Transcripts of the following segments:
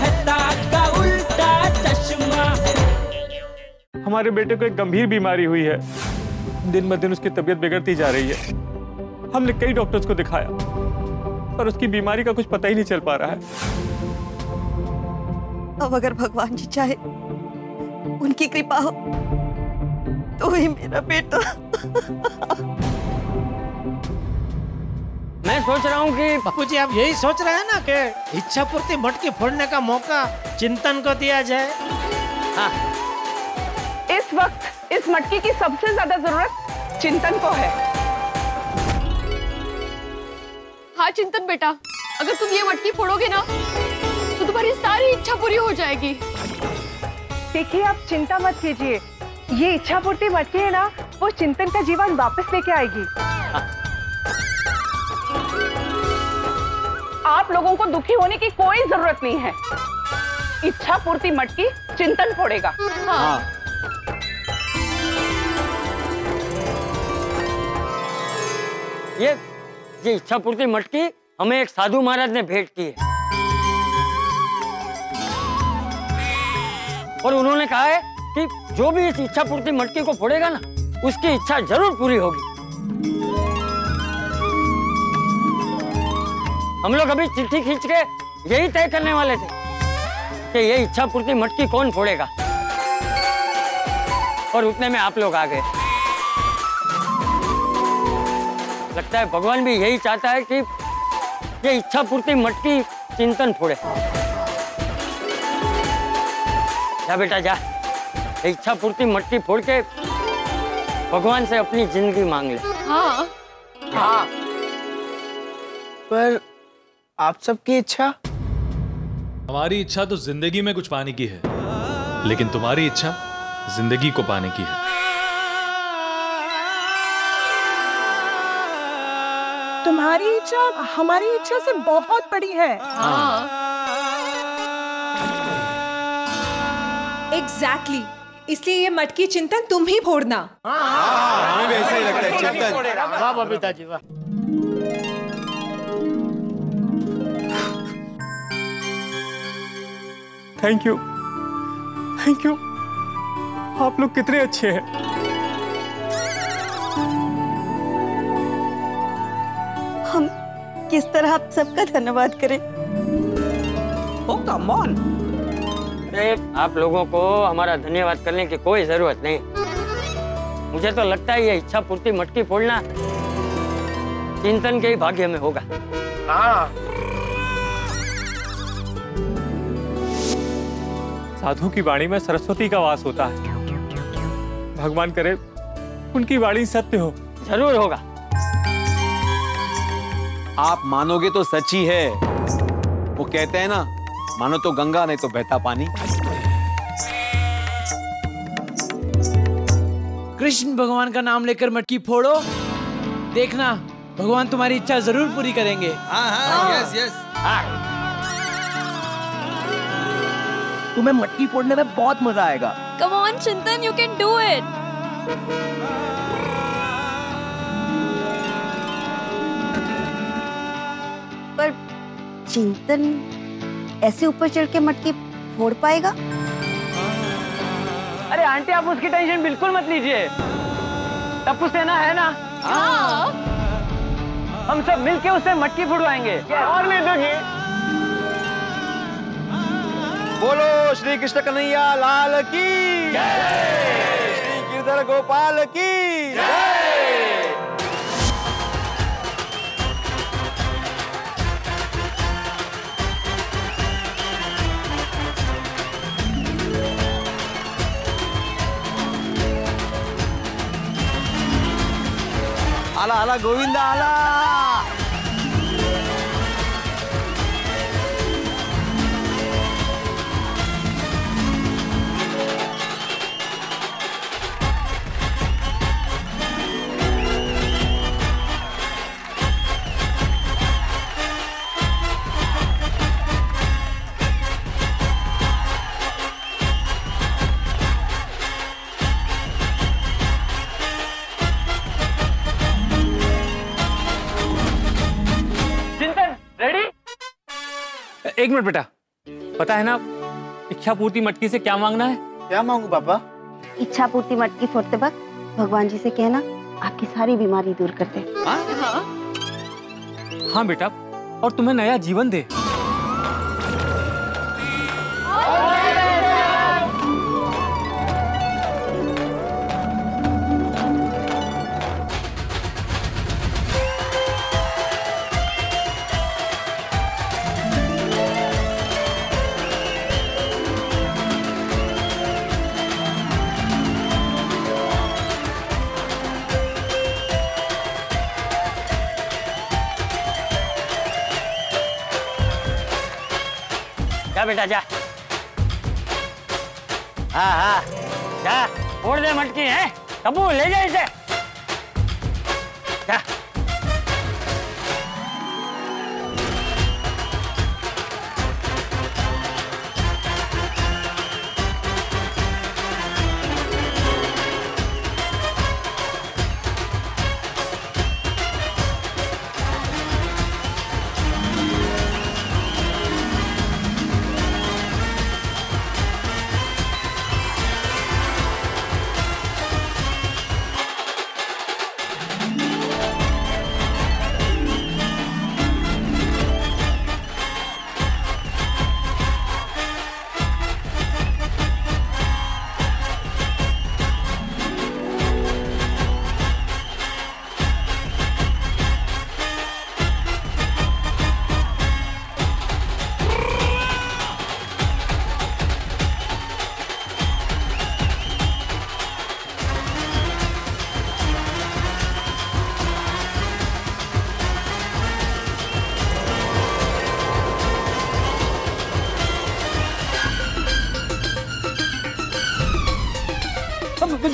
मेहता का उल्टा चश्मा। हमारे बेटे को एक गंभीर बीमारी हुई है, दिन ब दिन उसकी तबीयत बिगड़ती जा रही है। हमने कई डॉक्टर्स को दिखाया पर उसकी बीमारी का कुछ पता ही नहीं चल पा रहा है। अब अगर भगवान जी चाहे, उनकी कृपा हो तो ही मेरा बेटा। मैं सोच रहा हूँ कि बापू जी आप यही सोच रहे हैं ना कि इच्छा पूर्ति मटकी फोड़ने का मौका चिंतन को दिया जाए। हाँ। इस वक्त इस मटकी की सबसे ज्यादा जरूरत चिंतन को है। हाँ चिंतन बेटा, अगर तुम ये मटकी फोड़ोगे ना तो तुम्हारी सारी इच्छा पूरी हो जाएगी। देखिए आप चिंता मत कीजिए, ये इच्छा पूर्ति मटकी है ना, वो चिंतन का जीवन वापस लेके आएगी। आप लोगों को दुखी होने की कोई जरूरत नहीं है, इच्छा पूर्ति मटकी चिंतन फोड़ेगा। हाँ। ये इच्छा पूर्ति मटकी हमें एक साधु महाराज ने भेंट की है और उन्होंने कहा है कि जो भी इस इच्छा पूर्ति मटकी को फोड़ेगा ना, उसकी इच्छा जरूर पूरी होगी। हम लोग अभी चिट्ठी खींच के यही तय करने वाले थे कि ये इच्छा पूर्ति मटकी कौन फोड़ेगा, और उतने में आप लोग आ गए। लगता है भगवान भी यही चाहता है कि ये इच्छा पूर्ति मटकी चिंतन फोड़े। जा बेटा जा, इच्छा पूर्ति मटकी फोड़ के भगवान से अपनी जिंदगी मांग ले। हाँ। हाँ। पर आप सबकी इच्छा? हमारी इच्छा तो जिंदगी में कुछ पाने की है, लेकिन तुम्हारी इच्छा जिंदगी को पाने की है। तुम्हारी इच्छा हमारी इच्छा से बहुत बड़ी है। एग्जैक्टली, इसलिए ये मटकी चिंतन तुम ही फोड़ना। हमें भी ऐसा ही लगता है चिंतन। वाह बबीता जी वाह। Thank you, thank you. आप लोग कितने अच्छे हैं। किस तरह आप सबका धन्यवाद करें। आप लोगों को हमारा धन्यवाद करने की कोई जरूरत नहीं। मुझे तो लगता है ये इच्छा पूर्ति मटकी फोड़ना चिंतन के ही भाग्य में होगा। हाँ। साधु की वाणी में सरस्वती का वास होता है, भगवान करे उनकी वाणी सत्य हो। जरूर होगा, आप मानोगे तो सच ही है। वो कहते हैं ना, मानो तो गंगा नहीं तो बहता पानी। कृष्ण भगवान का नाम लेकर मटकी फोड़ो, देखना भगवान तुम्हारी इच्छा जरूर पूरी करेंगे। Yes yes. तुम्हें मटकी फोड़ने में बहुत मजा आएगा। Come on Chintan, you can do it. पर चिंतन ऐसे ऊपर चढ़ के मटकी फोड़ पाएगा? अरे आंटी आप उसकी टेंशन बिल्कुल मत लीजिए, टप्पू सेना है ना। हाँ। हम सब मिलके उसे मटकी फुड़वाएंगे। और नहीं दोगे? बोलो श्री कृष्ण कन्हैया लाल की जय, श्री गिरधर गोपाल की जय। आला आला गोविंद आला। एक मिनट बेटा, पता है ना इच्छा पूर्ति मटकी से क्या मांगना है? क्या मांगू पापा? इच्छा पूर्ति मटकी फोड़ते वक्त भगवान जी से कहना आपकी सारी बीमारी दूर कर दे। हाँ बेटा, और तुम्हें नया जीवन दे। बेटा जा, हाँ हाँ जा, फोड़ दे मटकी है, तबू ले जा इसे, जा।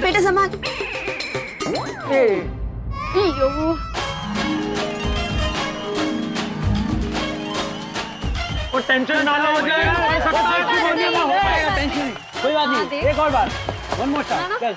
बेटा संभाल। टेंशन ना लो, कोई बात नहीं, एक और बार, वन मोर टाइम, चल।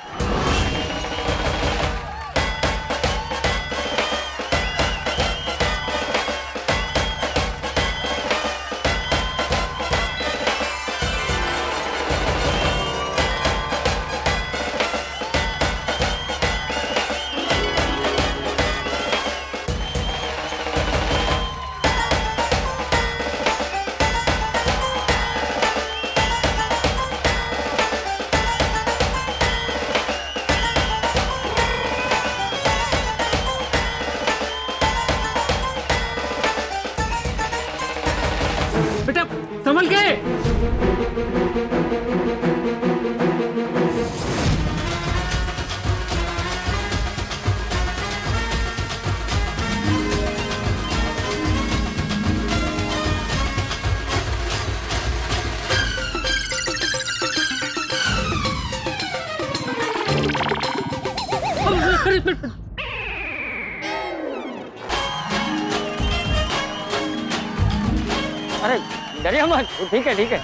अरे डरिया मत, ठीक है ठीक है,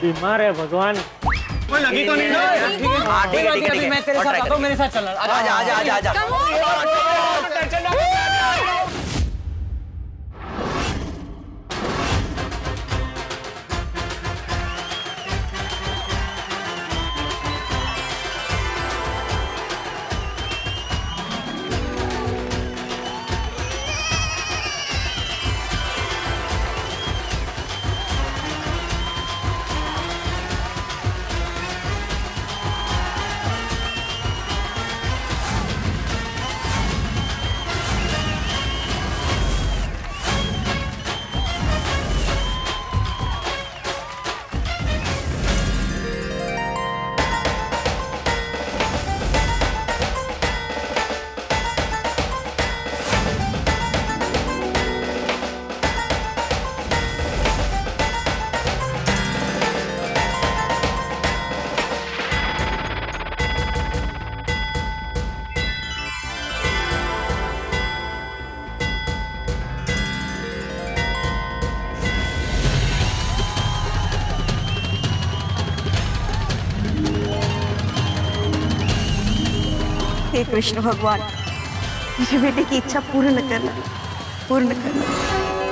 बीमार है भगवान, कोई लगी तो नहीं ना? ठीक है ठीक है, मैं तेरे साथ आता हूँ, मेरे साथ चल। आजा आजा आजा आजा, कृष्ण भगवान, मेरे बेटे की इच्छा पूर्ण करना, पूर्ण करना।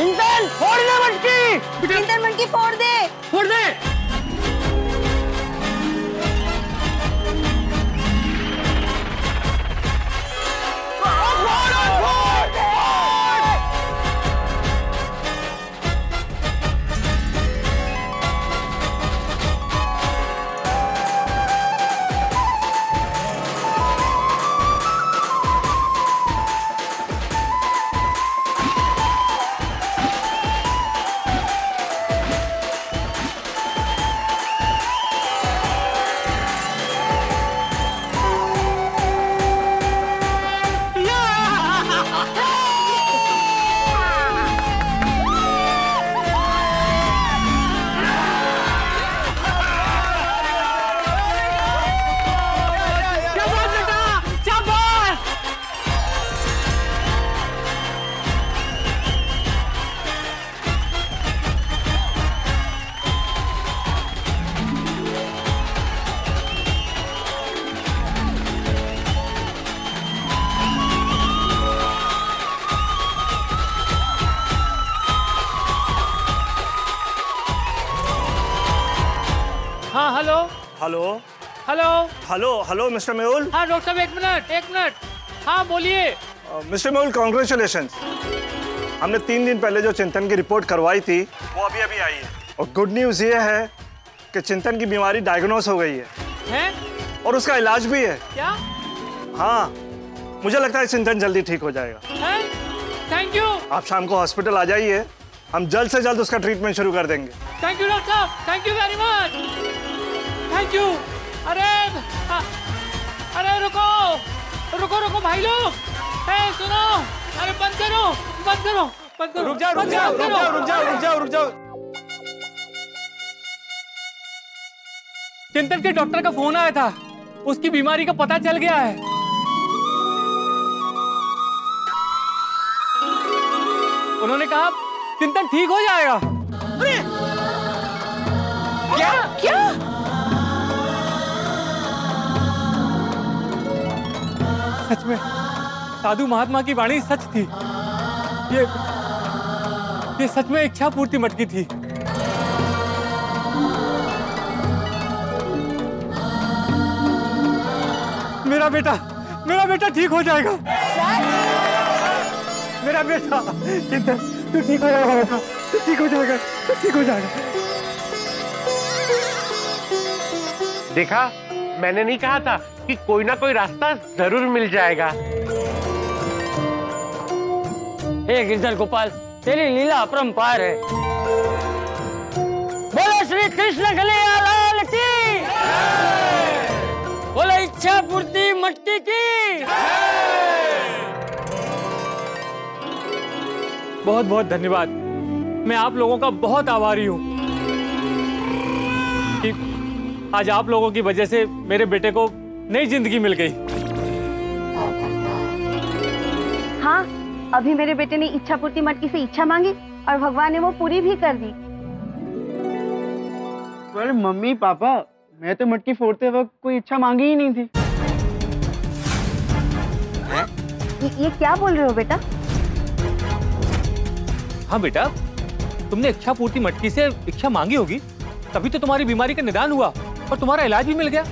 इंसान फोड़ दे मटकी, इंसान मटकी फोड़ दे, फोड़ दे। Hello hello hello hello hello mister Mehul. हाँ डॉक्टर साहब, एक मिनट। हाँ बोलिए। मिस्टर मेहुल, कांग्रेचुलेशन, हमने 3 दिन पहले जो चिंतन की रिपोर्ट करवाई थी वो अभी अभी आई है, और गुड न्यूज़ ये है कि चिंतन की बीमारी डायग्नोस हो गई है और उसका इलाज भी है। क्या? हाँ, मुझे लगता है चिंतन जल्दी ठीक हो जाएगा। Thank you. आप शाम को हॉस्पिटल आ जाइए, हम जल्द से जल्द उसका ट्रीटमेंट शुरू कर देंगे। थैंक यू डॉक्टर साहब, thank you very much, thank you. अरे रुको भाई लोग, सुनो, अरे बंद करो। रुक जाओ। चिंतन के डॉक्टर का फोन आया था, उसकी बीमारी का पता चल गया है। उन्होंने कहा चिंतन ठीक हो जाएगा। अरे क्या क्या सच में साधु महात्मा की वाणी सच थी। ये सच में इच्छा पूर्ति मटकी थी। मेरा बेटा ठीक हो जाएगा। मेरा बेटा चिंतन, तू ठीक हो जाएगा बेटा, तू ठीक हो जाएगा। देखा, मैंने नहीं कहा था कि कोई ना कोई रास्ता जरूर मिल जाएगा। हे गिरधर गोपाल, तेरी लीला अपरंपार है। बोलो श्री कृष्ण कन्हैया लाल की, बोलो इच्छा पूर्ति मटकी की। बहुत बहुत धन्यवाद, मैं आप लोगों का बहुत आभारी हूँ। आज आप लोगों की वजह से मेरे बेटे को नई जिंदगी मिल गई। हाँ, अभी मेरे बेटे ने इच्छा पूर्ति मटकी से इच्छा मांगी और भगवान ने वो पूरी भी कर दी। अरे मम्मी पापा, मैं तो मटकी फोड़ते वक्त कोई इच्छा मांगी ही नहीं थी। ये क्या बोल रहे हो बेटा? हाँ बेटा, तुमने इच्छा पूर्ति मटकी से इच्छा मांगी होगी, तभी तो तुम्हारी बीमारी का निदान हुआ और तुम्हारा इलाज भी मिल गया।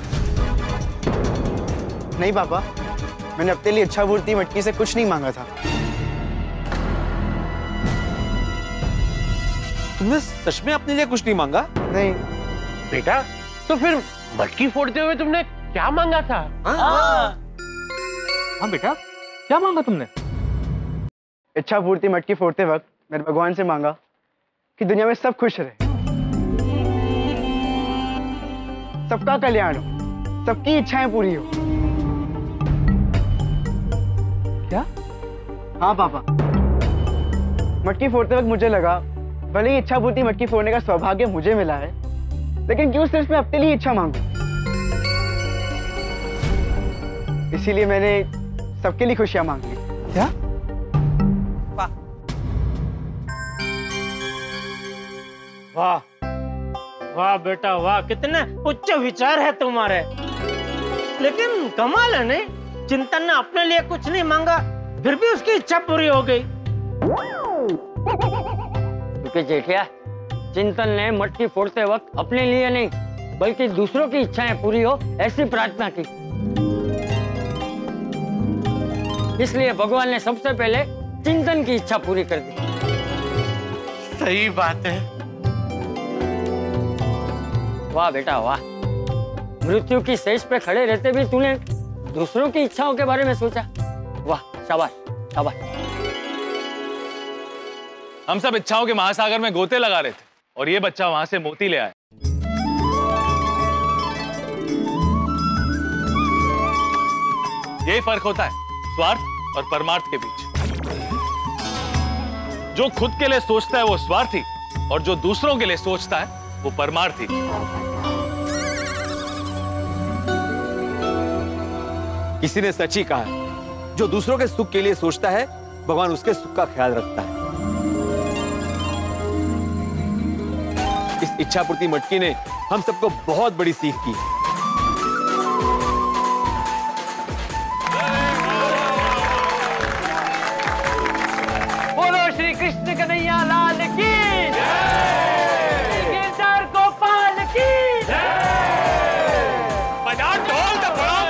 नहीं पापा, मैंने अपने लिए इच्छा पूर्ति मटकी से कुछ नहीं मांगा था। तुमने सच में अपने लिए कुछ नहीं मांगा? नहीं बेटा। तो फिर मटकी फोड़ते हुए तुमने क्या मांगा था? हाँ बेटा, क्या मांगा तुमने? इच्छा पूर्ति मटकी फोड़ते वक्त मैंने भगवान से मांगा कि दुनिया में सब खुश रहे, सबका कल्याण हो, सबकी इच्छाएं पूरी हो। क्या? हाँ पापा, मटकी फोड़ते वक्त मुझे लगा भले ही इच्छा पूर्ति मटकी फोड़ने का सौभाग्य मुझे मिला है, लेकिन क्यों सिर्फ मैं अपने लिए इच्छा मांगू, इसीलिए मैंने सबके लिए खुशियां मांगी। क्या? वाह वाह वाह बेटा वाह, कितने उच्च विचार है तुम्हारे। लेकिन कमाल है नहीं, चिंतन ने अपने लिए कुछ नहीं मांगा फिर भी उसकी इच्छा पूरी हो गई। के जेठिया, चिंतन ने मटकी फोड़ते वक्त अपने लिए नहीं बल्कि दूसरों की इच्छाएं पूरी हो ऐसी प्रार्थना की। इसलिए भगवान ने सबसे पहले चिंतन की इच्छा पूरी कर दी। सही बात है। वाह बेटा वाह, मृत्यु की सेज पे खड़े रहते भी तूने दूसरों की इच्छाओं के बारे में सोचा। वाह शाबाश शाबाश। हम सब इच्छाओं के महासागर में गोते लगा रहे थे और ये बच्चा वहां से मोती ले आया। यही फर्क होता है स्वार्थ और परमार्थ के बीच। जो खुद के लिए सोचता है वो स्वार्थी और जो दूसरों के लिए सोचता है वो परमार्थी। किसी ने सच ही कहा है, जो दूसरों के सुख के लिए सोचता है भगवान उसके सुख का ख्याल रखता है। इस इच्छापूर्ति मटकी ने हम सबको बहुत बड़ी सीख दी। कृष्ण कन्हैया लाल की जय, गोपाल की जय। बजा ढोल तो बड़ा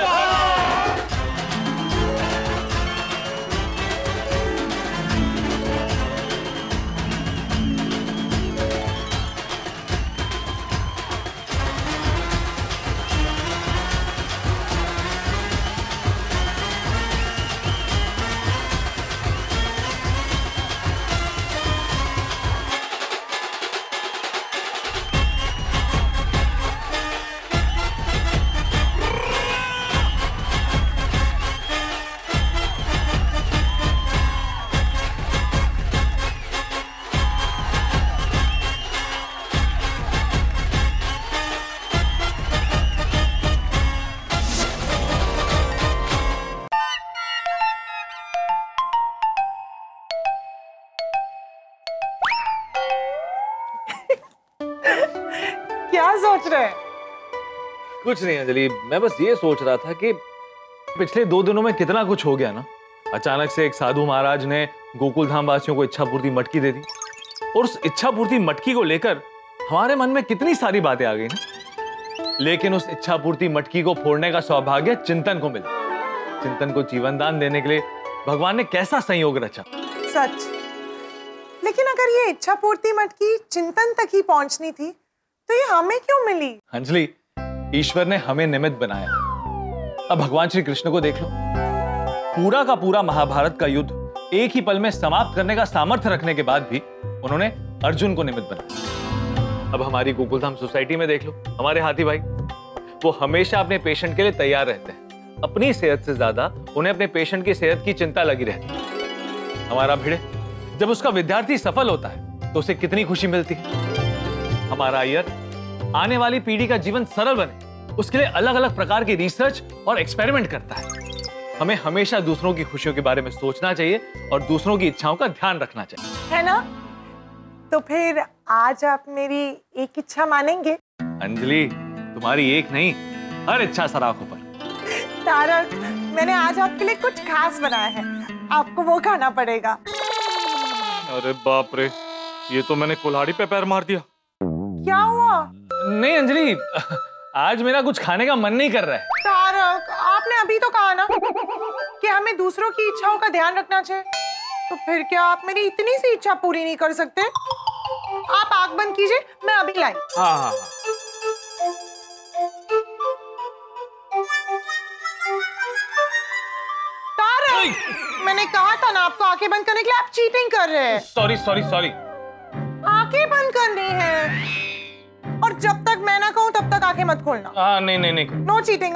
कुछ नहीं अंजलि, मैं बस ये सोच रहा था कि पिछले 2 दिनों में कितना कुछ हो गया ना। अचानक से एक साधु महाराज ने गोकुलधाम वासियों को इच्छापूर्ति मटकी दे दी और उस इच्छापूर्ति मटकी को लेकर हमारे मन में कितनी सारी बातें आ गई ना। लेकिन उस इच्छापूर्ति मटकी को फोड़ने का सौभाग्य चिंतन को मिला। चिंतन को जीवन दान देने के लिए भगवान ने कैसा संयोग रचा। सच। लेकिन अगर ये इच्छापूर्ति मटकी चिंतन तक ही पहुंचनी थी तो ये हमें क्यों मिली? अंजलि, ईश्वर ने हमें निमित्त बनाया। अब भगवान श्री कृष्ण को देख लो, पूरा का पूरा महाभारत का युद्ध एक ही पल में समाप्त करने का सामर्थ्य रखने के बाद भी उन्होंने अर्जुन को निमित्त बनाया। अब हमारी गोकुलधाम सोसाइटी में देख लो, हमारे हाथी भाई वो हमेशा अपने पेशेंट के लिए तैयार रहते हैं। अपनी सेहत से ज्यादा उन्हें अपने पेशेंट की सेहत की चिंता लगी रहती है। हमारा भिड़े, जब उसका विद्यार्थी सफल होता है तो उसे कितनी खुशी मिलती है। हमारा अय्यर, आने वाली पीढ़ी का जीवन सरल बने उसके लिए अलग अलग प्रकार की रिसर्च और एक्सपेरिमेंट करता है। हमें हमेशा दूसरों की खुशियों के बारे में सोचना चाहिए और दूसरों की इच्छाओं का ध्यान रखना चाहिए, है ना? तो फिर आज आप मेरी एक इच्छा मानेंगे? अंजलि, तुम्हारी एक नहीं, हर इच्छा सराखों पर। तारक, मैंने आज आपके लिए कुछ खास बनाया है, आपको वो खाना पड़ेगा। अरे बाप रे, ये तो मैंने कुल्हाड़ी पे पैर मार दिया। क्या हुआ? नहीं अंजलि, आज मेरा कुछ खाने का मन नहीं कर रहा है। तारक, आपने अभी तो कहा ना कि हमें दूसरों की इच्छाओं का ध्यान रखना चाहिए, तो फिर क्या आप मेरी इतनी सी इच्छा पूरी नहीं कर सकते? आप आग बंद कीजिए, मैं अभी लाई। हाँ। तारक, मैंने कहा था ना आपको आंखें बंद करने के लिए, आप चीटिंग कर रहे हैं। सॉरी। आंखें बंद करनी है और जब तक मैं ना कहूं तब तक आंखें मत खोलना। नहीं। No cheating.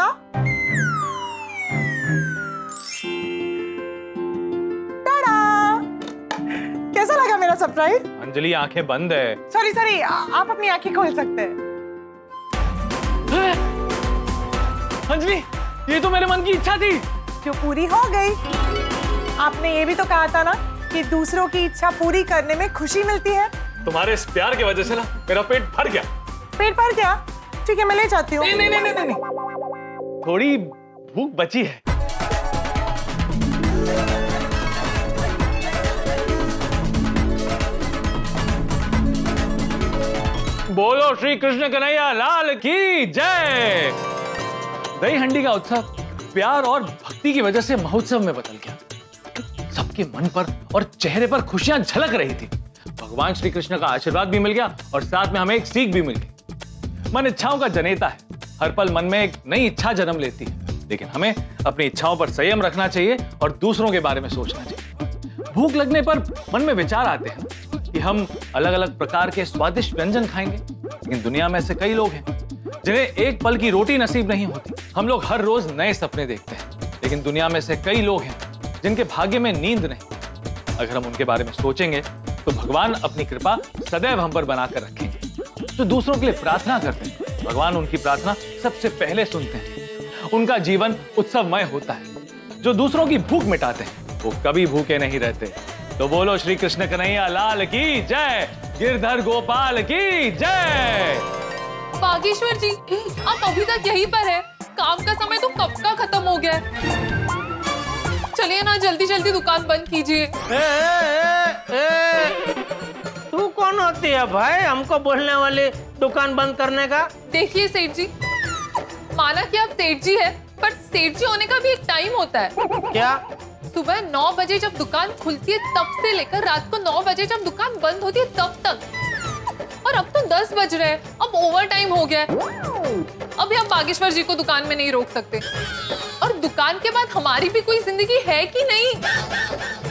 टाडा, कैसा लगा मेरा सरप्राइज? अंजलि, आंखें बंद है। सॉरी, आप अपनी आंखें खोल सकते हैं। अंजलि, ये तो मेरे मन की इच्छा थी जो पूरी हो गई। आपने ये भी तो कहा था ना कि दूसरों की इच्छा पूरी करने में खुशी मिलती है। तुम्हारे इस प्यार की वजह से ना मेरा पेट भर गया। पेट भर गया? ठीक है, मैं ले जाती हूँ। नहीं। थोड़ी भूख बची है। बोलो श्री कृष्ण कन्हैया लाल की जय। दही हंडी का उत्सव प्यार और भक्ति की वजह से महोत्सव में बदल गया। सबके मन पर और चेहरे पर खुशियां झलक रही थी। भगवान श्री कृष्ण का आशीर्वाद भी मिल गया और साथ में हमें एक सीख भी मिल गई। मन इच्छाओं का जनेता है, हर पल मन में एक नई इच्छा जन्म लेती है, लेकिन हमें अपनी इच्छाओं पर संयम रखना चाहिए और दूसरों के बारे में सोचना चाहिए। भूख लगने पर मन में विचार आते हैं कि हम अलग अलग प्रकार के स्वादिष्ट व्यंजन खाएंगे, लेकिन दुनिया में ऐसे कई लोग हैं जिन्हें एक पल की रोटी नसीब नहीं होती। हम लोग हर रोज नए सपने देखते हैं, लेकिन दुनिया में ऐसे कई लोग हैं जिनके भाग्य में नींद नहीं। अगर हम उनके बारे में सोचेंगे तो भगवान अपनी कृपा सदैव हम पर बनाकर रखेंगे। तो दूसरों के लिए प्रार्थना करते हैं, भगवान उनकी प्रार्थना सबसे पहले सुनते हैं। उनका जीवन उत्सवमय होता है। जो दूसरों की भूख मिटाते हैं वो कभी भूखे नहीं रहते। तो बोलो श्री कृष्ण कन्हैया लाल की जय, गिरधर गोपाल की जय। बागेश्वर जी, आप अभी तक यहीं पर है? काम का समय तो कब का खत्म हो गया। चलिए ना, जल्दी जल्दी दुकान बंद कीजिए। तू कौन होती है भाई हमको बोलने वाले दुकान बंद करने का? देखिए सेठ जी, माना कि आप सेठ जी है, पर सेठ जी होने का भी एक टाइम होता है। क्या? सुबह 9 बजे जब दुकान खुलती है तब से लेकर रात को 9 बजे जब दुकान बंद होती है तब तक। और अब तो 10 बज रहे हैं, अब ओवर टाइम हो गया है। अभी हम बागेश्वर जी को दुकान में नहीं रोक सकते, और दुकान के बाद हमारी भी कोई जिंदगी है कि नहीं।